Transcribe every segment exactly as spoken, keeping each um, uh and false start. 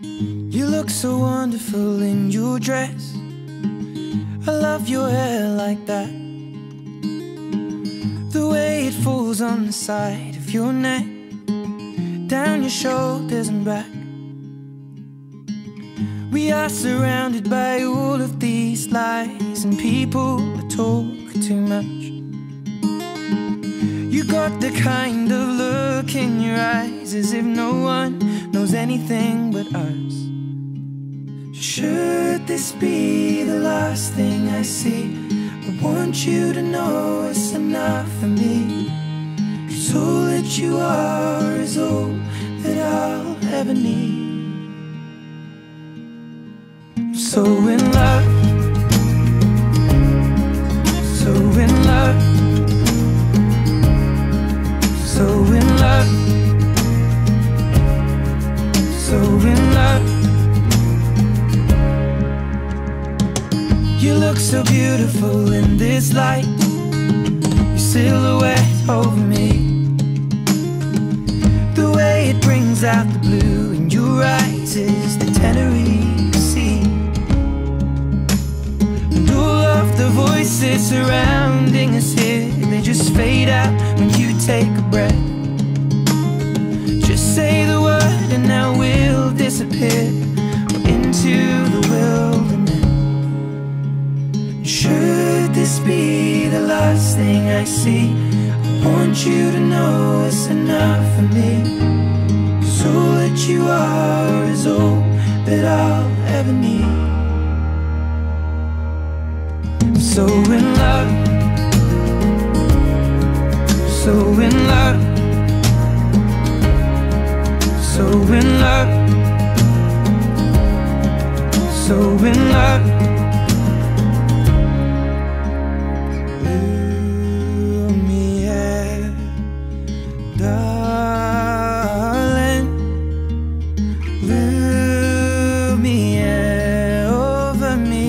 You look so wonderful in your dress. I love your hair like that, the way it falls on the side of your neck, down your shoulders and back. We are surrounded by all of these lies and people that talk too much. You got the kind of look in your eyes as if no one knows anything but us. Should this be the last thing I see, I want you to know it's enough for me, 'cause all that you are is all that I'll ever need. So in love, so in love, so in love, so in love. You look so beautiful in this light, your silhouette over me, the way it brings out the blue in your eyes is the Tenerife Sea. The voices surrounding us here, they just fade out when you take a breath. Just say the word and now we'll disappear into the wilderness. Should this be the last thing I see, I want you to know it's enough for me, 'cause all that you are is all that I'll ever need. So in love, so in love, so in love, so in love. Ooh, me, yeah, darling. Ooh, me, yeah, over me.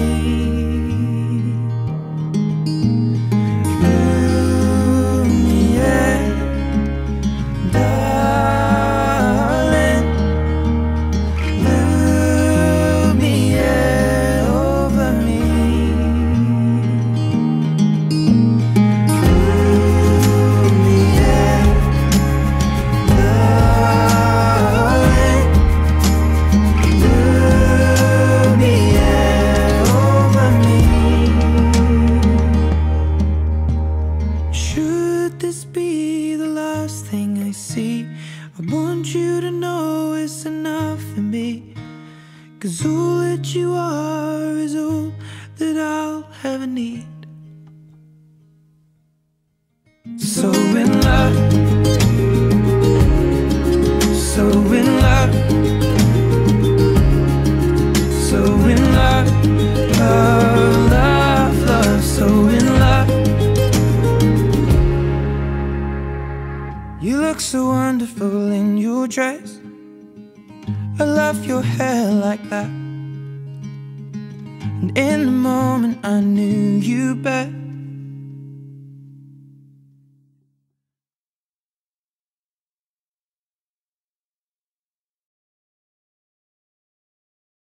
I want you to know it's enough for me, 'cause all that you are is all that I'll ever need. So in love, so in love, so in love, love, love, love, so in love. You look so wonderful in your dress. I love your hair like that, and in the moment I knew you better.